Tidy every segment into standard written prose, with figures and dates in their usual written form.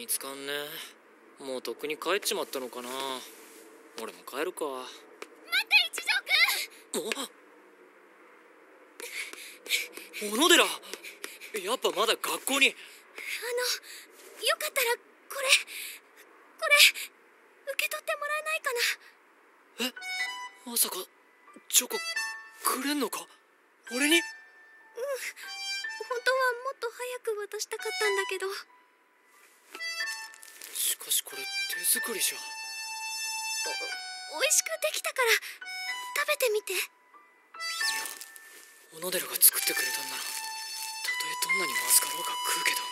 見つかんねえ。もうとっくに帰っちまったのかな。俺も帰るか。待って一条くん。小野寺、やっぱまだ学校に。よかったらこれ受け取ってもらえないかな。え、まさかチョコくれんのか、俺に。うん、本当はもっと早く渡したかったんだけど。しかしこれ手作りじゃ。おいしくできたから食べてみて。いや、小野寺が作ってくれたんなら、たとえどんなにまずかろうが食うけど。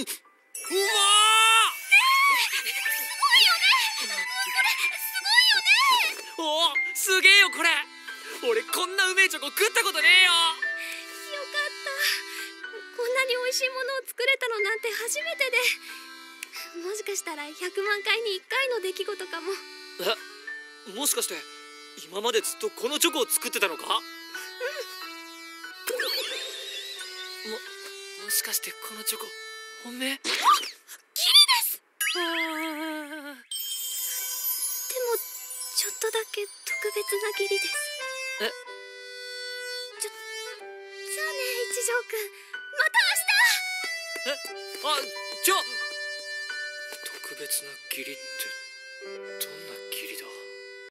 うわー、すごいよね。これすごいよね。お、すげえよこれ。俺こんなうめえチョコ食ったことねえよ。よかった、こんなに美味しいものを作れたのなんて初めてで、もしかしたら100万回に1回の出来事かも。え、もしかして今までずっとこのチョコを作ってたのか。うん。もしかしてこのチョコ本命？ギリです。でもちょっとだけ特別なギリです。え、じゃあね一条くん、また明日。え、あ、じゃあ特別な義理ってどんな義理だ？